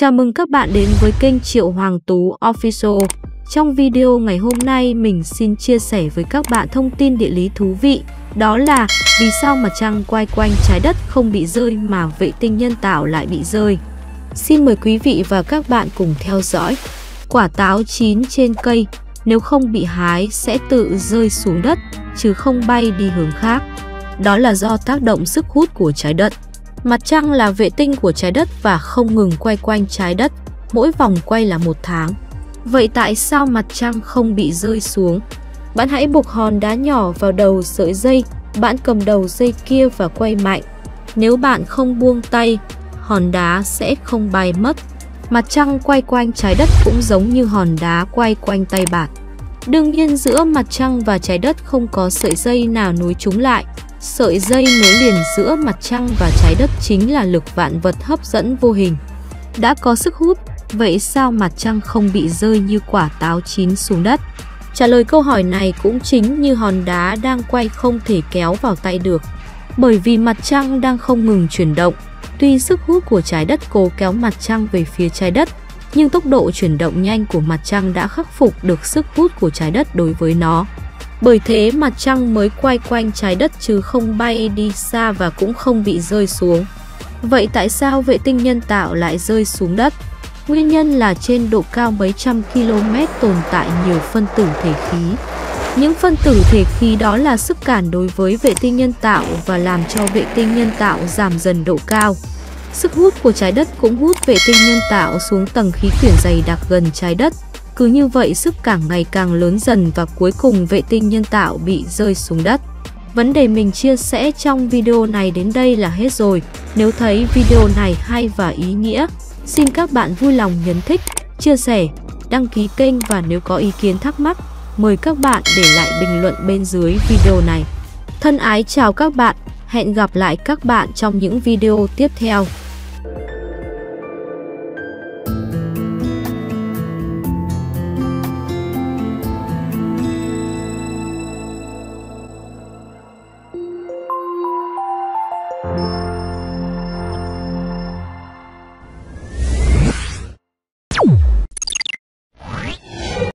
Chào mừng các bạn đến với kênh Triệu Hoàng Tú Official. Trong video ngày hôm nay mình xin chia sẻ với các bạn thông tin địa lý thú vị. Đó là vì sao mặt trăng quay quanh trái đất không bị rơi mà vệ tinh nhân tạo lại bị rơi. Xin mời quý vị và các bạn cùng theo dõi. Quả táo chín trên cây, nếu không bị hái sẽ tự rơi xuống đất chứ không bay đi hướng khác. Đó là do tác động sức hút của trái đất. Mặt trăng là vệ tinh của trái đất và không ngừng quay quanh trái đất, mỗi vòng quay là một tháng. Vậy tại sao mặt trăng không bị rơi xuống? Bạn hãy buộc hòn đá nhỏ vào đầu sợi dây, bạn cầm đầu dây kia và quay mạnh. Nếu bạn không buông tay, hòn đá sẽ không bay mất. Mặt trăng quay quanh trái đất cũng giống như hòn đá quay quanh tay bạn. Đương nhiên giữa mặt trăng và trái đất không có sợi dây nào nối chúng lại. Sợi dây nối liền giữa mặt trăng và trái đất chính là lực vạn vật hấp dẫn vô hình. Đã có sức hút, vậy sao mặt trăng không bị rơi như quả táo chín xuống đất? Trả lời câu hỏi này cũng chính như hòn đá đang quay không thể kéo vào tay được. Bởi vì mặt trăng đang không ngừng chuyển động, tuy sức hút của trái đất cố kéo mặt trăng về phía trái đất, nhưng tốc độ chuyển động nhanh của mặt trăng đã khắc phục được sức hút của trái đất đối với nó. Bởi thế mặt trăng mới quay quanh trái đất chứ không bay đi xa và cũng không bị rơi xuống. Vậy tại sao vệ tinh nhân tạo lại rơi xuống đất? Nguyên nhân là trên độ cao mấy trăm km tồn tại nhiều phân tử thể khí. Những phân tử thể khí đó là sức cản đối với vệ tinh nhân tạo và làm cho vệ tinh nhân tạo giảm dần độ cao. Sức hút của trái đất cũng hút vệ tinh nhân tạo xuống tầng khí quyển dày đặc gần trái đất. Cứ như vậy sức cản ngày càng lớn dần và cuối cùng vệ tinh nhân tạo bị rơi xuống đất. Vấn đề mình chia sẻ trong video này đến đây là hết rồi. Nếu thấy video này hay và ý nghĩa, xin các bạn vui lòng nhấn thích, chia sẻ, đăng ký kênh và nếu có ý kiến thắc mắc, mời các bạn để lại bình luận bên dưới video này. Thân ái chào các bạn, hẹn gặp lại các bạn trong những video tiếp theo.